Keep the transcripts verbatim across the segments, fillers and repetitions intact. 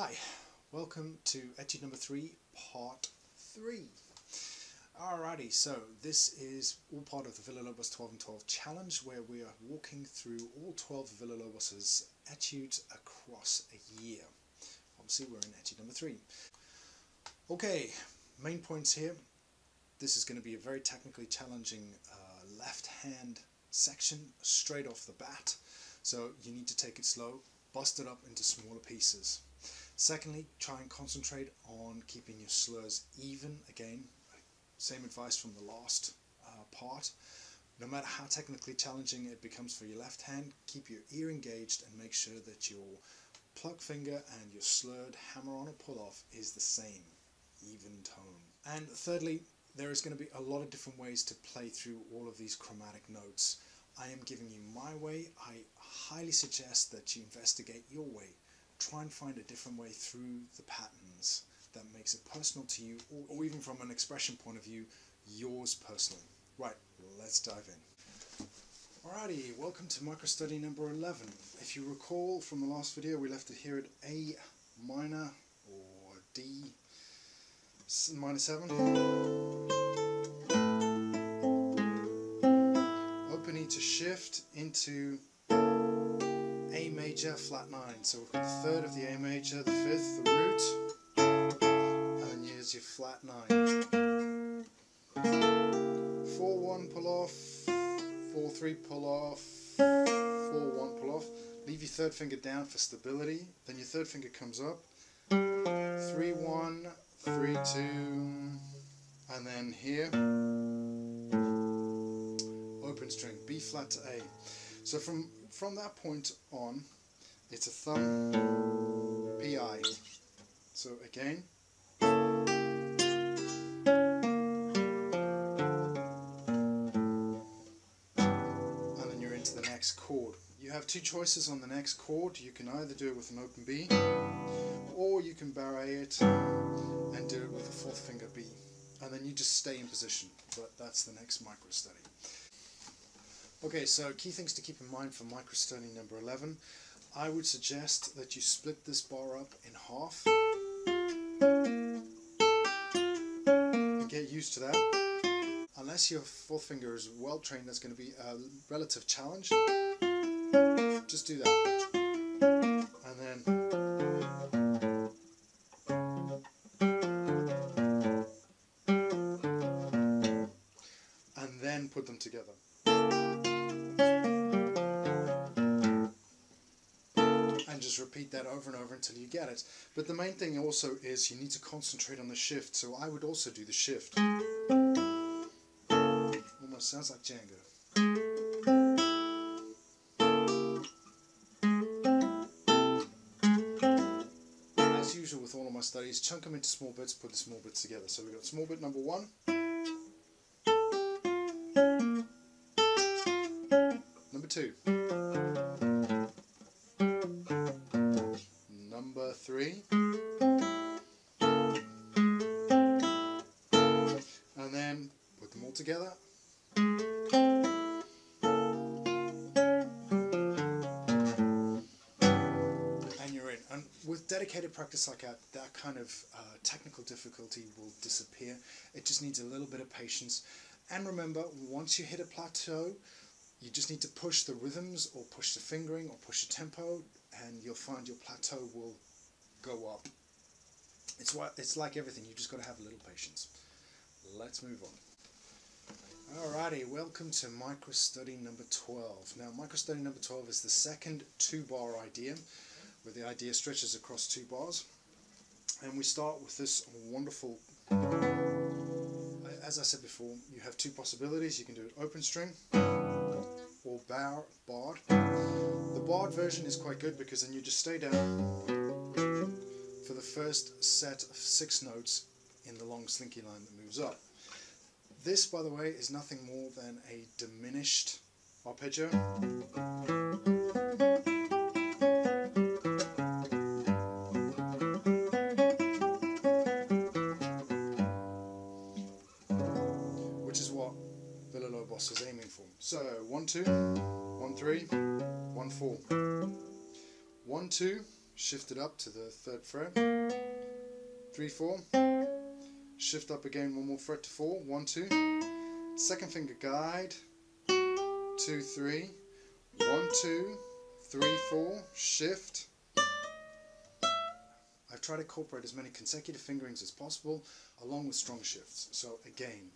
Hi, welcome to Etude number three, part three. Alrighty, so this is all part of the Villa-Lobos twelve and twelve challenge, where we are walking through all twelve Villa-Lobos' etudes across a year. Obviously, we're in Etude number three. Okay, main points here. This is going to be a very technically challenging uh, left-hand section straight off the bat, so you need to take it slow, bust it up into smaller pieces. Secondly, try and concentrate on keeping your slurs even. Again, same advice from the last uh, part. No matter how technically challenging it becomes for your left hand, keep your ear engaged and make sure that your pluck finger and your slurred hammer on or pull off is the same, even tone. And thirdly, there is going to be a lot of different ways to play through all of these chromatic notes. I am giving you my way. I highly suggest that you investigate your way. Try and find a different way through the patterns that makes it personal to you, or, or even from an expression point of view, yours personally. Right, let's dive in. Alrighty, welcome to microstudy number eleven. If you recall from the last video, we left it here at A minor or D minor seven. Opening to shift into A major, flat nine. So we've got the third of the A major, the fifth, the root, and here's your flat nine. four one pull off, four three pull off, four one pull off. Leave your third finger down for stability. Then your third finger comes up, three one, three two, and then here, open string, B flat to A. So from from that point on, it's a thumb P I. So again, and then you're into the next chord. You have two choices on the next chord. You can either do it with an open B, or you can barre it and do it with a fourth finger B, and then you just stay in position. But that's the next micro study. Okay, so key things to keep in mind for microstudy number eleven. I would suggest that you split this bar up in half and get used to that. Unless your fourth finger is well trained, that's going to be a relative challenge. Just do that. And then... And then put them together. Just repeat that over and over until you get it. But the main thing also is you need to concentrate on the shift, so I would also do the shift. Almost sounds like Django. As usual with all of my studies, chunk them into small bits, put the small bits together. So we've got small bit number one, number two, three, and then put them all together, and you're in. And with dedicated practice like that, that kind of uh, technical difficulty will disappear. It just needs a little bit of patience. And remember, once you hit a plateau, you just need to push the rhythms, or push the fingering, or push the tempo, and you'll find your plateau will go up. It's what it's like everything. You just got to have a little patience. Let's move on. Alrighty, welcome to micro study number twelve. Now, micro study number twelve is the second two-bar idea, where the idea stretches across two bars, and we start with this wonderful. As I said before, you have two possibilities. You can do an open string or bar barred. The barred version is quite good because then you just stay down for the first set of six notes in the long slinky line that moves up. This, by the way, is nothing more than a diminished arpeggio. Which is what Villa-Lobos is aiming for. So, one, two, one, three, one, four. One, two, shift it up to the third fret, three, four, shift up again one more fret to four, one, two, second finger guide, two, three, one, two, three, four, shift. I've tried to incorporate as many consecutive fingerings as possible along with strong shifts, so again.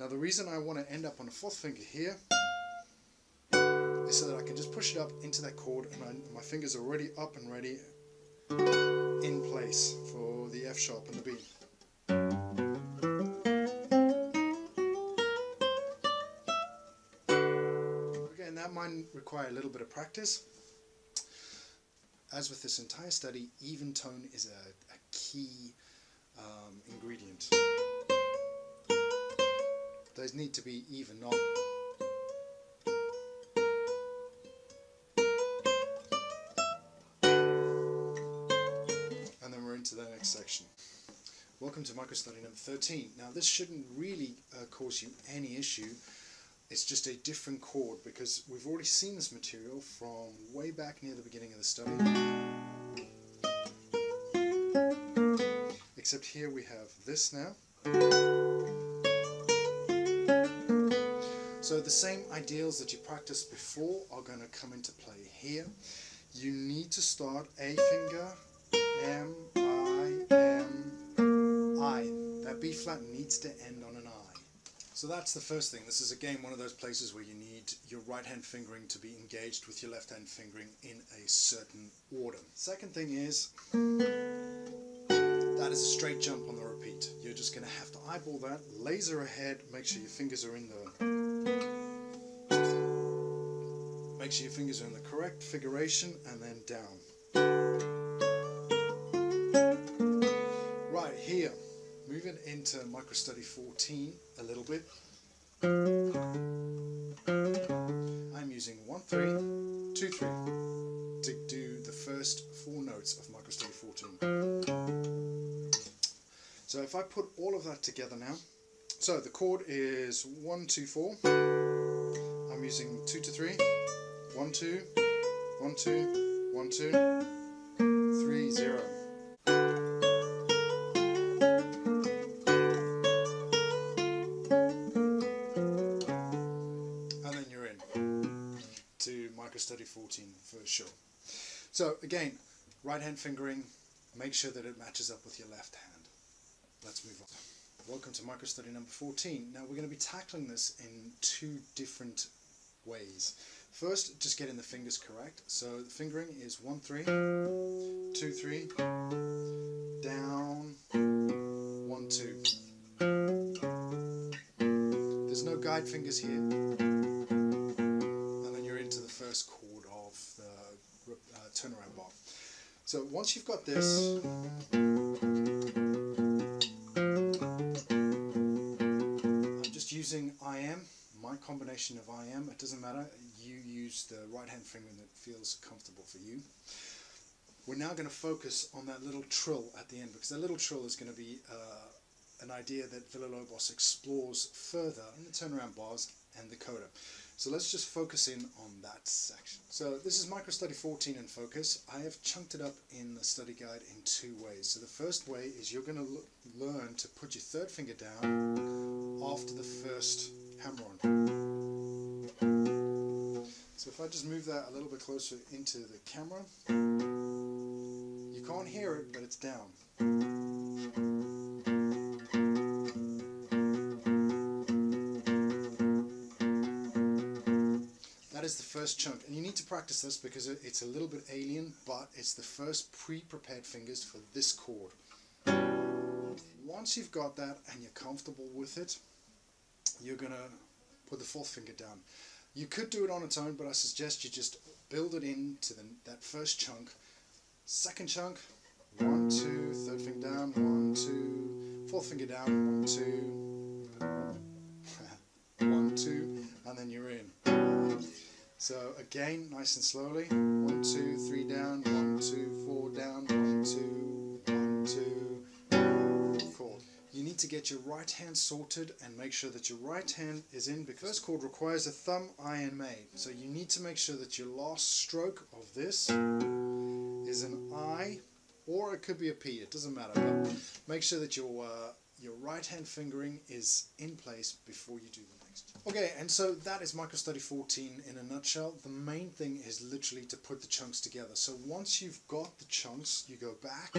Now the reason I want to end up on the fourth finger here is so that I can just push it up into that chord and I, my fingers are already up and ready in place for the F sharp and the B. That might require a little bit of practice. As with this entire study, even tone is a, a key um, ingredient. Those need to be even, not and then we're into the next section. Welcome to microstudy number thirteen. Now this shouldn't really uh, cause you any issue. It's just a different chord because we've already seen this material from way back near the beginning of the study. Except here we have this now. So the same ideals that you practiced before are going to come into play here. You need to start A finger, M, I, M, I. That B flat needs to end on an I. So that's the first thing. This is again one of those places where you need your right hand fingering to be engaged with your left hand fingering in a certain order. Second thing is, that is a straight jump on the repeat. You're just going to have to eyeball that, laser ahead, make sure your fingers are in the, make sure your fingers are in the correct figuration, and then down. Right here. Moving into microstudy fourteen a little bit, I'm using one, three, two, three to do the first four notes of microstudy fourteen. So if I put all of that together now, so the chord is one, two, four, I'm using two to three, one, two, one, two, one, two, three, zero. Study fourteen for sure. So again, right hand fingering, make sure that it matches up with your left hand. Let's move on. Welcome to microstudy number fourteen. Now we're going to be tackling this in two different ways. First, just getting the fingers correct. So the fingering is one, three, two, three, down, one, two. There's no guide fingers here. First chord of the uh, turnaround bar. So once you've got this, I'm just using I M, my combination of I M, it doesn't matter, you use the right hand fingering that feels comfortable for you. We're now going to focus on that little trill at the end, because that little trill is going to be uh, an idea that Villa-Lobos explores further in the turnaround bars and the coda. So let's just focus in on that section. So this is microstudy fourteen in focus. I have chunked it up in the study guide in two ways. So the first way is you're going to learn to put your third finger down after the first hammer-on. So if I just move that a little bit closer into the camera, you can't hear it, but it's down. Is the first chunk, and you need to practice this because it's a little bit alien, but it's the first pre-prepared fingers for this chord. Once you've got that and you're comfortable with it, you're gonna put the fourth finger down. You could do it on its own, but I suggest you just build it into the, that first chunk. Second chunk, one, two, third finger down, one, two, fourth finger down, one, two, one, two, and then you're in. So again, nice and slowly, one, two, three down, one, two, four down, one, two, one, two, four. You need to get your right hand sorted and make sure that your right hand is in, because first chord requires a thumb iron made. So you need to make sure that your last stroke of this is an I, or it could be a P, it doesn't matter. But make sure that your uh, your right hand fingering is in place before you do the next. Okay, and so that is micro study fourteen in a nutshell. The main thing is literally to put the chunks together. So once you've got the chunks, you go back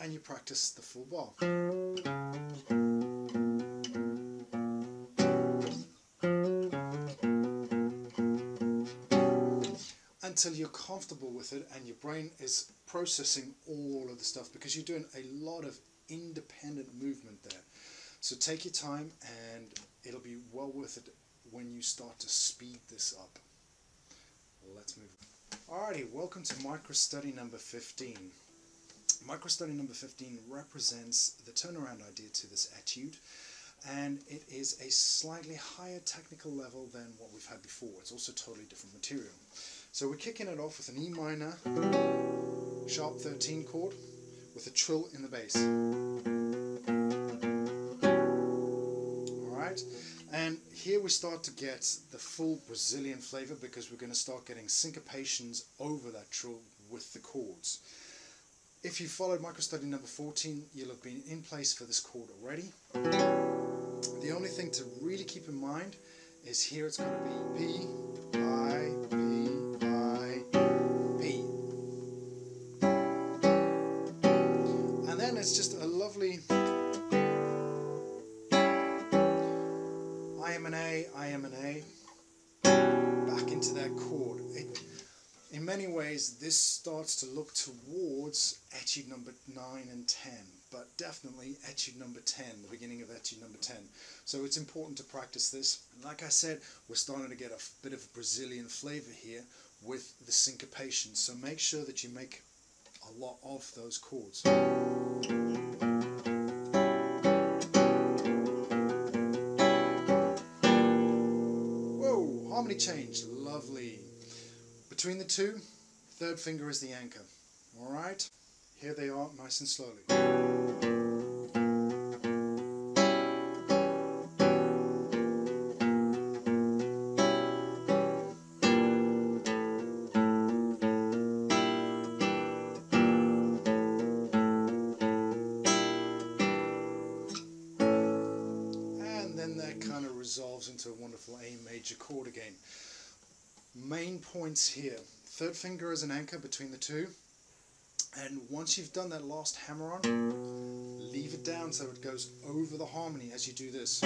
and you practice the full bar. Until you're comfortable with it and your brain is processing all of the stuff, because you're doing a lot of independent movement there. So take your time and it'll be well worth it when you start to speed this up. Let's move on. Alrighty, welcome to micro study number fifteen. Micro study number fifteen represents the turnaround idea to this etude, and it is a slightly higher technical level than what we've had before. It's also totally different material. So we're kicking it off with an E minor, sharp thirteen chord, with a trill in the bass. Alright, and here we start to get the full Brazilian flavor, because we're going to start getting syncopations over that trill with the chords. If you followed micro study number fourteen, you'll have been in place for this chord already. The only thing to really keep in mind is here it's going to be P, I, B, I, P. And then it's just a lovely I am an A, I am an A, back into that chord. It, in many ways, this starts to look towards etude number nine and ten, but definitely etude number ten, the beginning of etude number ten. So it's important to practice this. And like I said, we're starting to get a bit of Brazilian flavor here with the syncopation. So make sure that you make a lot of those chords. Whoa, harmony change, lovely. Between the two, third finger is the anchor. All right, here they are, nice and slowly. And then that kind of resolves into a wonderful A major chord again. Main points here, third finger is an anchor between the two, and once you've done that last hammer on, leave it down so it goes over the harmony as you do this.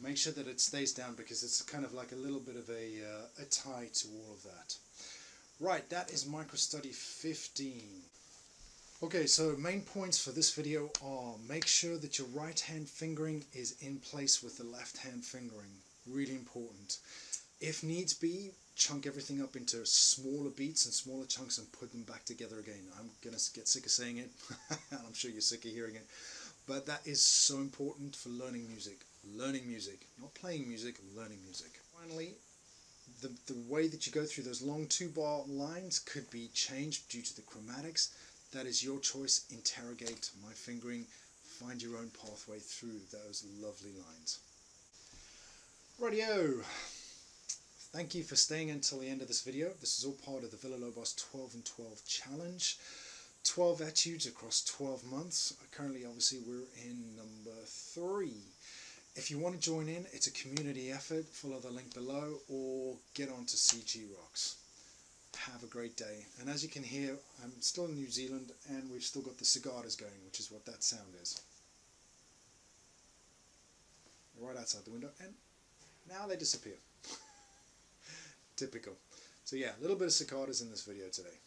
Make sure that it stays down, because it's kind of like a little bit of a, uh, a tie to all of that. Right, that is micro study fifteen. Okay, so main points for this video are: make sure that your right hand fingering is in place with the left hand fingering. Really important. If needs be, chunk everything up into smaller beats and smaller chunks and put them back together again. I'm gonna get sick of saying it, I'm sure you're sick of hearing it, but that is so important for learning music. Learning music, not playing music, learning music. Finally, The, the way that you go through those long two-bar lines could be changed due to the chromatics. That is your choice. Interrogate my fingering. Find your own pathway through those lovely lines. Rightio! Thank you for staying until the end of this video. This is all part of the Villa-Lobos twelve and twelve challenge. twelve etudes across twelve months. Currently, obviously, we're in number three. If you want to join in, it's a community effort. Follow the link below or get on to C G Rocks. Have a great day. And as you can hear, I'm still in New Zealand and we've still got the cigadas going, which is what that sound is. Right outside the window, and now they disappear. Typical. So yeah, a little bit of cicadas in this video today.